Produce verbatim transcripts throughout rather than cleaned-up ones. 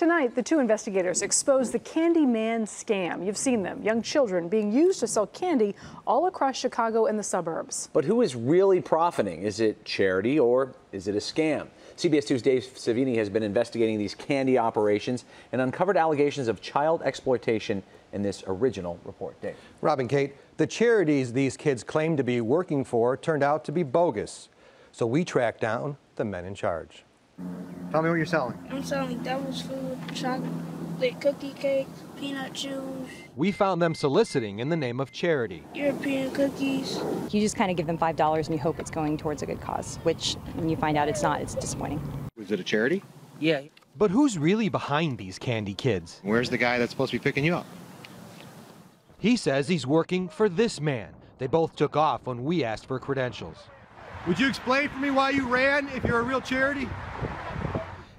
Tonight, the two investigators exposed the Candy Man scam. You've seen them, young children being used to sell candy all across Chicago and the suburbs. But who is really profiting? Is it charity or is it a scam? C B S two's Dave Savini has been investigating these candy operations and uncovered allegations of child exploitation in this original report. Dave. Rob and Kate, the charities these kids claimed to be working for turned out to be bogus. So we tracked down the men in charge. Tell me what you're selling. I'm selling devil's food, chocolate cookie cakes, peanut chews. We found them soliciting in the name of charity. European cookies. You just kind of give them five dollars and you hope it's going towards a good cause, which when you find out it's not, it's disappointing. Was it a charity? Yeah. But who's really behind these candy kids? Where's the guy that's supposed to be picking you up? He says he's working for this man. They both took off when we asked for credentials. Would you explain for me why you ran if you're a real charity?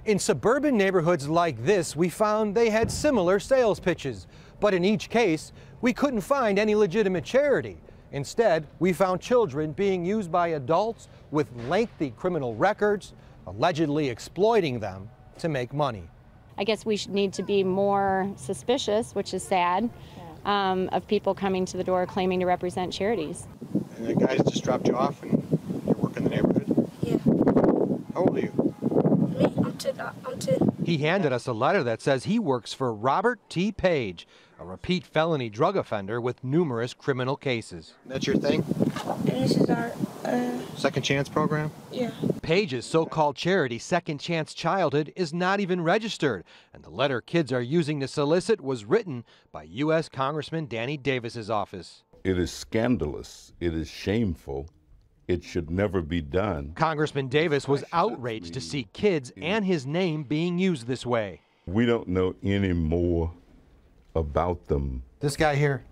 In suburban neighborhoods like this, we found they had similar sales pitches. But in each case, we couldn't find any legitimate charity. Instead, we found children being used by adults with lengthy criminal records, allegedly exploiting them to make money. I guess we should need to be more suspicious, which is sad, um, of people coming to the door claiming to represent charities. And the guys just dropped you off and you work in the neighborhood? Yeah. How old are you? He handed us a letter that says he works for Robert T. Page, a repeat felony drug offender with numerous criminal cases. That's your thing? And this is our uh... Second Chance program? Yeah. Page's so-called charity, Second Chance Childhood, is not even registered, and the letter kids are using to solicit was written by U S Congressman Danny Davis's office. It is scandalous. It is shameful. It should never be done. Congressman Davis was outraged to see kids and his name being used this way. We don't know any more about them. This guy here,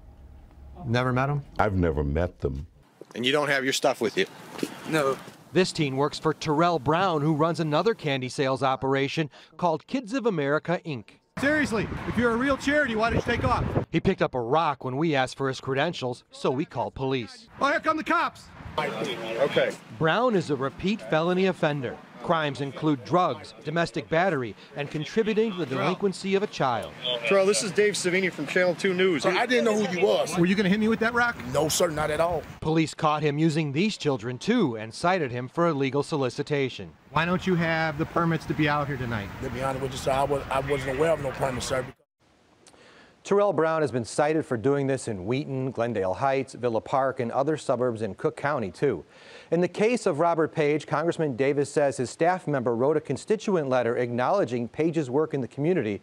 never met him? I've never met them. And you don't have your stuff with you? No. This teen works for Terrell Brown, who runs another candy sales operation called Kids of America, Incorporated. Seriously, if you're a real charity, why don't you take off? He picked up a rock when we asked for his credentials, so we called police. Oh, here come the cops! Okay. Brown is a repeat felony offender. Crimes include drugs, domestic battery, and contributing to the delinquency of a child. Terrell, this is Dave Savini from Channel two News. I didn't know who you was. Were you going to hit me with that rock? No, sir, not at all. Police caught him using these children, too, and cited him for illegal solicitation. Why don't you have the permits to be out here tonight? To be honest with you, sir, I, was, I wasn't aware of no permits, sir. Terrell Brown has been cited for doing this in Wheaton, Glendale Heights, Villa Park, and other suburbs in Cook County, too. In the case of Robert Page, Congressman Davis says his staff member wrote a constituent letter acknowledging Page's work in the community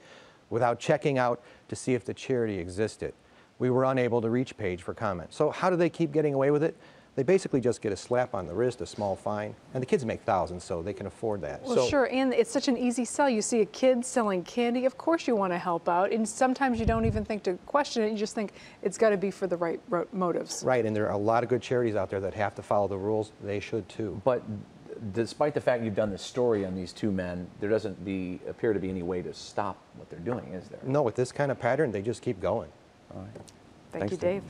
without checking out to see if the charity existed. We were unable to reach Page for comment. So how do they keep getting away with it? They basically just get a slap on the wrist, a small fine, and the kids make thousands, so they can afford that. Well, so, sure, and it's such an easy sell. You see a kid selling candy, of course you want to help out, and sometimes you don't even think to question it. You just think it's got to be for the right motives. Right, and there are a lot of good charities out there that have to follow the rules. They should, too. But despite the fact you've done this story on these two men, there doesn't be, appear to be any way to stop what they're doing, is there? No, with this kind of pattern, they just keep going. All right. Thank Thanks you, Dave.